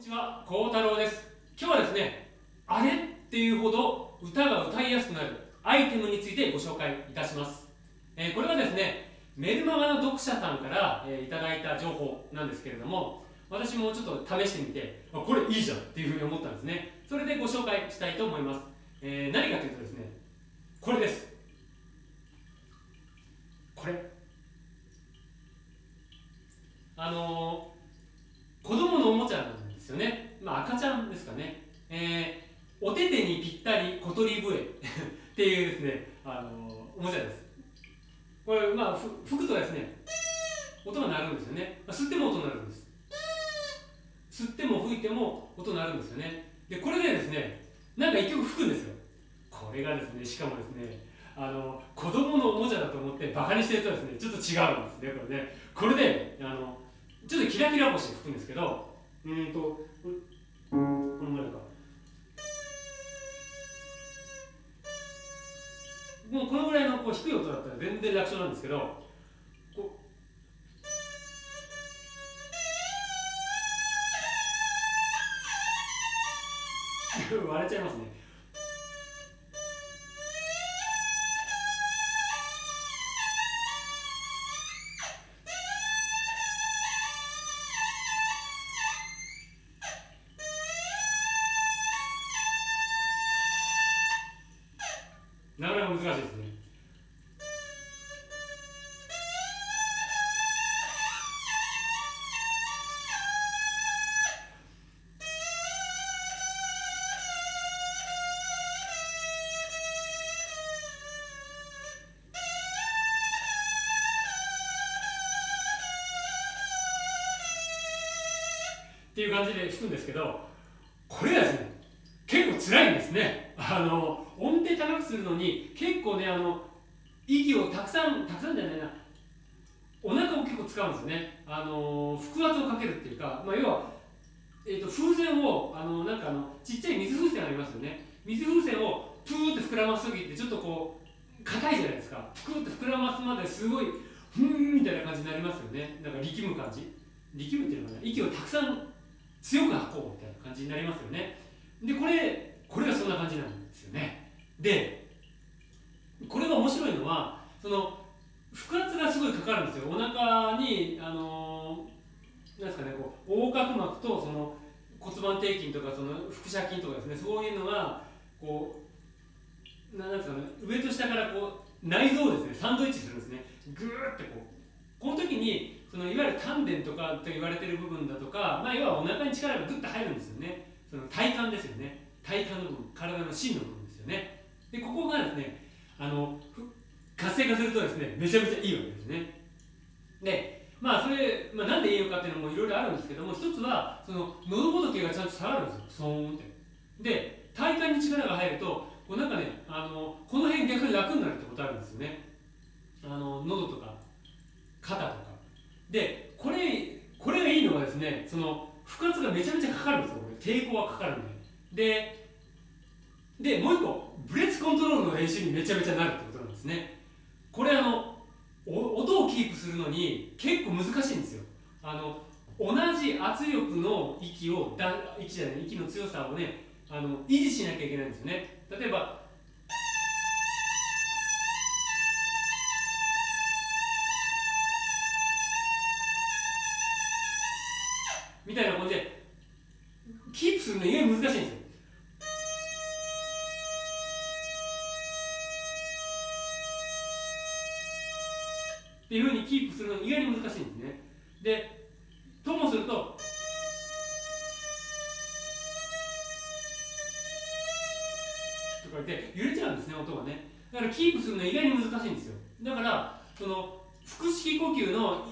にちは、孝太郎です。今日はですね、あれっていうほど歌が歌いやすくなるアイテムについてご紹介いたします。これはですね、メルマガの読者さんからいただいた情報なんですけれども、私もちょっと試してみて、これいいじゃんっていうふうに思ったんですね。それでご紹介したいと思います。何かというとですね、これです。これ子供のおもちゃなんですよね。赤ちゃんですかね。お手手にぴったり小鳥笛っていうですね、おもちゃです。これ吹くとですね、音が鳴るんですよね。吸っても音鳴るんです。吸っても吹いても音鳴るんですよね。でこれでですね、なんか一曲吹くんですよ。これがですね、しかもですね、子供のおもちゃだと思ってバカにしてるとですね、ちょっと違うんですね。これでちょっとキラキラ星吹くんですけど、このぐらいか、もうこのぐらいのこう低い音だったら全然楽勝なんですけど、こう割れちゃいますね。なかなか難しいですね。っていう感じで弾くんですけど、これですね、結構辛いんですね。音程高くするのに結構ね、息をたくさんじゃないな、お腹を結構使うんですよね。腹圧をかけるっていうか、要は、風船をなんかちっちゃい水風船ありますよね。水風船をプーって膨らます時ってちょっとこう硬いじゃないですか。プーって膨らますまですごいふんみたいな感じになりますよね。なんか力む感じ、力むっていうのかな、息をたくさん強く吐こうみたいな感じになりますよね。でこれがそんな感じなんですよね。でこれが面白いのは、その腹圧がすごいかかるんですよ。お腹になんですかね、こう横隔膜とその骨盤底筋とかその腹斜筋とかですね、そういうのがこうなんですかね、上と下からこう内臓をですねサンドイッチするんですね。ぐーってこう、この時にそのいわゆる丹田とかと言われてる部分だとか、要はお腹に力がぐっと入るんですよね。その体幹ですよね。体幹の部分、体の芯の部分ですよね。でここがですね、活性化するとですね、めちゃめちゃいいわけですね。でそれ、なんでいいのかっていうのもいろいろあるんですけども、一つはその喉仏がちゃんと下がるんですよ、そーんって。で体幹に力が入るとこうなんかね、この辺逆に楽になるってことあるんですよね。喉とか肩とかで、これがいいのがですね、その腹圧がめちゃめちゃかかるんですよ。抵抗がかかるんで。でもう一個、ブレスコントロールの練習にめちゃめちゃなるってことなんですね。これ音をキープするのに結構難しいんですよ。同じ圧力の息の強さをね、維持しなきゃいけないんですよね。例えばみたいな感じでキープするの意外に難しいんですよ。っていうふうにキープするの意外に難しいんですね。でともするととか言って揺れちゃうんですね、音がね。だからキープするの意外に難しいんですよ。だからその腹式呼吸の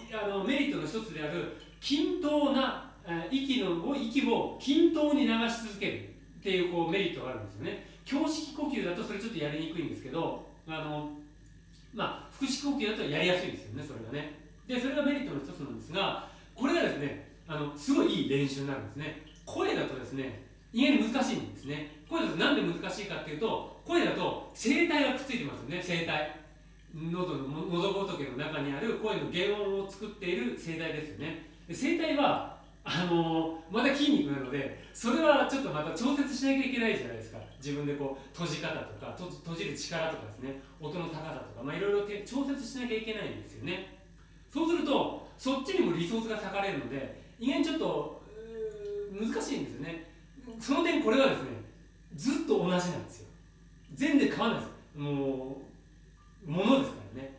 メリットの一つである均等な息を均等に流し続けるっていうメリットがあるんですよね。胸式呼吸だとそれちょっとやりにくいんですけど、腹式呼吸だとやりやすいんですよね、それがね。でそれがメリットの一つなんですが、これがですね、すごいいい練習になるんですね。声だとですね、意外に難しいんですね。声だとなんで難しいかっていうと、声だと声帯がくっついてますよね。声帯、喉仏の中にある声の原音を作っている声帯ですよね。で声帯はまた筋肉なので、それはちょっとまた調節しなきゃいけないじゃないですか。自分でこう閉じ方とか閉じる力とかですね、音の高さとか、まあ、いろいろ調節しなきゃいけないんですよね。そうするとそっちにもリソースが割かれるので、意外にちょっと難しいんですよね。その点これはですね、ずっと同じなんですよ。全然変わらないです。もうものですからね、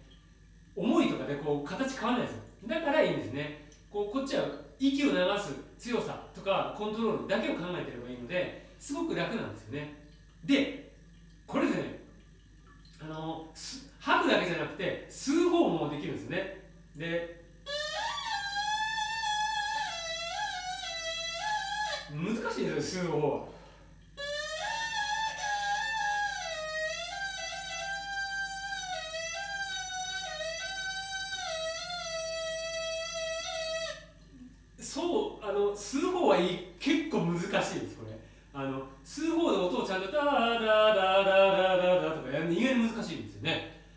重いとかでこう形変わらないですよ。だからいいんですね。こっちは息を流す強さとかコントロールだけを考えてればいいので、すごく楽なんですよね。でこれですね、吐くだけじゃなくて吸う方もできるんですよね。で難しいんですよ、吸う方は。吸う方はいい、結構難しいですこれ。吸う方で音をちゃんとダーダーダーダーダーダーとかやるの意外に難しいんですよね。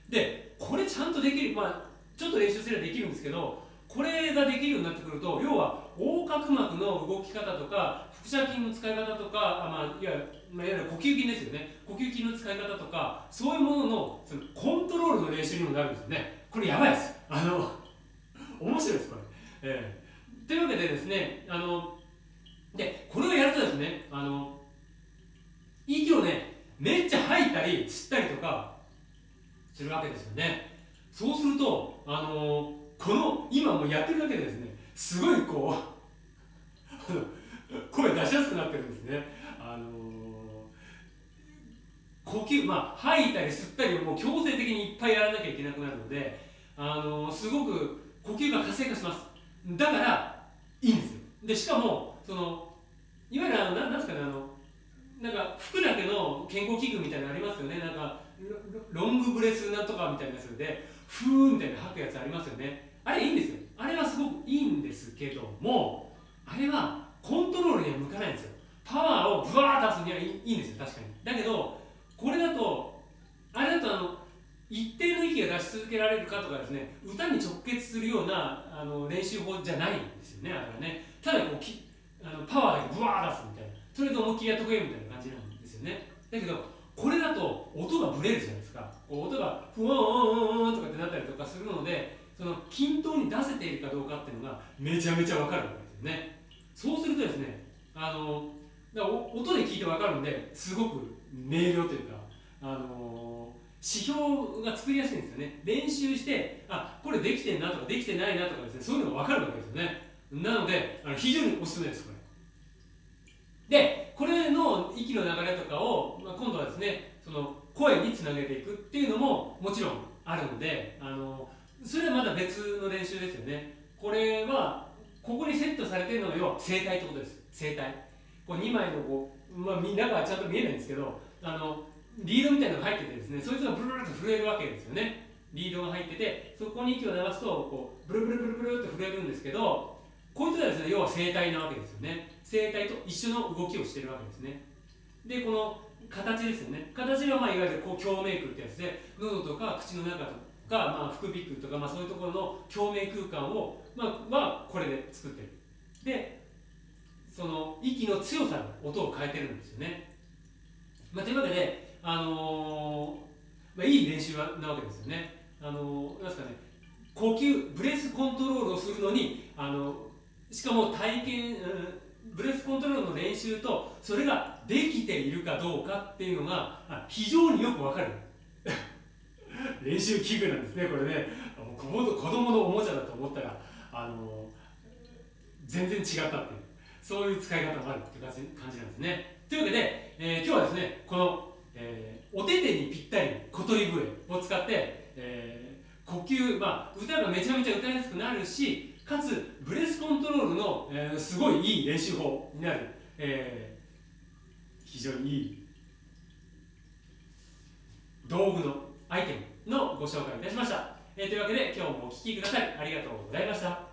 でこれちゃんとできる、まあちょっと練習すればできるんですけど、これができるようになってくると、要は横隔膜の動き方とか腹斜筋の使い方とか、いわゆる呼吸筋ですよね。呼吸筋の使い方とか、そういうもののそのコントロールの練習にもなるんですよね。これやばいです。面白いですこれ。というわけでですね、でこれをやるとですね、息をねめっちゃ吐いたり吸ったりとかするわけですよね。そうするとこの今もうやってるだけでですね、すごいこう声出しやすくなってるんですね。呼吸、吐いたり吸ったりをもう強制的にいっぱいやらなきゃいけなくなるので、すごく呼吸が活性化します。だからいいんですよ。でしかもそのいわゆるなんですかね、なんか服だけの健康器具みたいなのありますよね。なんかロングブレスなんとかみたいなやつでふーみたいな吐くやつありますよね。あれいいんですよ。あれはすごくいいんですけども、あれはコントロールには向かないんですよ。パワーをブワー出すにはいいんですよ、確かに。だけどこれだとあれだと一定の息が出し続けられるかとかですね、歌に直結するような練習法じゃないんですよね、あれはね。ただこうパワーだけブワー出すみたいな、それで思いっきりやっとけみたいな感じなんですよね。だけどこれだと音がブレるじゃないですか。こう音がふわーんとかってなったりとかするので、その均等に出せているかどうかっていうのがめちゃめちゃ分かるわけですよね。そうするとですね、だから音で聞いて分かるんで、すごく明瞭というか、指標が作りやすいんですよね。練習して、あ、これできてんなとかできてないなとかですね、そういうのが分かるわけですよね。なので、非常におすすめです、これ。で、これの息の流れとかを、今度はですね、その声につなげていくっていうのももちろんあるので、それはまた別の練習ですよね。これは、ここにセットされているのが要は声帯ってことです。声帯。こう2枚のこう、中はちゃんと見えないんですけど、リードみたいなのが入っててですね、そいつがブルブルと震えるわけですよね。リードが入ってて、そこに息を流すとこうブルブルブルブルと震えるんですけど、こいつはですね、要は声帯なわけですよね。声帯と一緒の動きをしているわけですね。で、この形ですよね。形がいわゆるこう共鳴腔ってやつで、喉とか口の中とか、副鼻腔とか、そういうところの共鳴空間を、はこれで作ってる。で、その息の強さの音を変えてるんですよね。というわけで、いい練習なわけですよね。なんですかね、呼吸、ブレスコントロールをするのに、しかも体験、ブレスコントロールの練習と、それができているかどうかっていうのが、非常によくわかる練習器具なんですね、これね。子供のおもちゃだと思ったら、全然違ったっていう、そういう使い方もあるっていう感じなんですね。というわけで、今日はですね、このお手手にぴったり小鳥笛を使って、呼吸、歌がめちゃめちゃ歌いやすくなるし、かつブレスコントロールの、すごいいい練習法になる、非常にいい道具のアイテムのご紹介いたしました。というわけで今日もお聴きくださいありがとうございました。